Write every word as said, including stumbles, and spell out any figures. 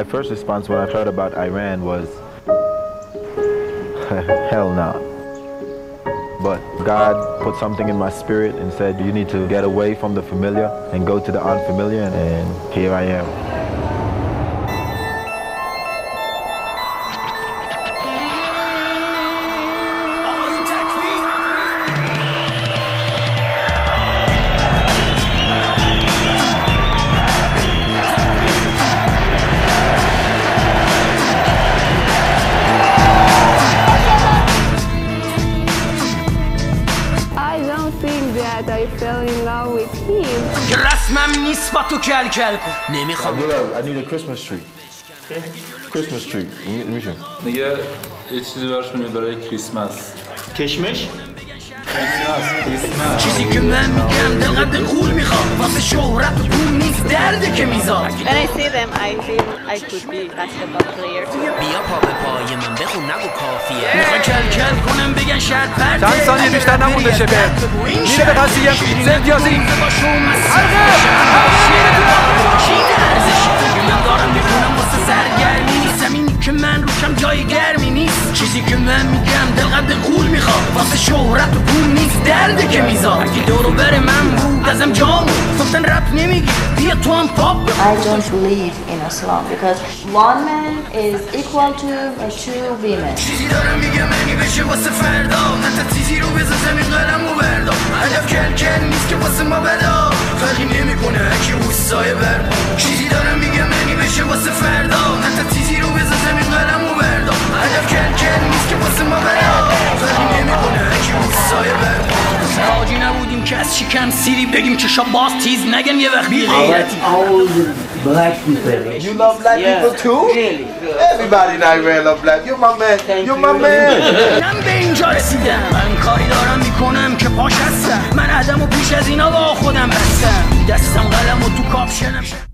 My first response when I heard about Iran was, hell no. Nah. But God put something in my spirit and said, you need to get away from the familiar and go to the unfamiliar, and here I am. I fell in love with him. I need a Christmas tree. Christmas tree. Yeah, it's the Christmas. Kishmish? When I see them, I feel I could be a basketball player. چند ثانیه بیشتر نمونده شه به میره به قضیه زندیازی چیزی که من میگم دل قد قول میخوام واسه شهرت و پول نیست درده که میزام اگه دورو بر من بود ازم جامو گفتن رپ نمیگی بیا تو هم پاپ I don't believe in Islam because one man is equal to two women چیزی دارم میگم منی بشه واسه فردا حتی چیزی رو بزن زمین قلمو بردار هدف کل کل نیست که واسه ما بدا فرقی نمیکنه اگه حسای بر چیزی دارم میگم منی بشه واسه فردا حتی چیزی رو بزن زمین قلمو بردار هدف کل I love black people. You love black yeah. people too? Really? Everybody in Iran love black. You're my man. Thank You're you. my man.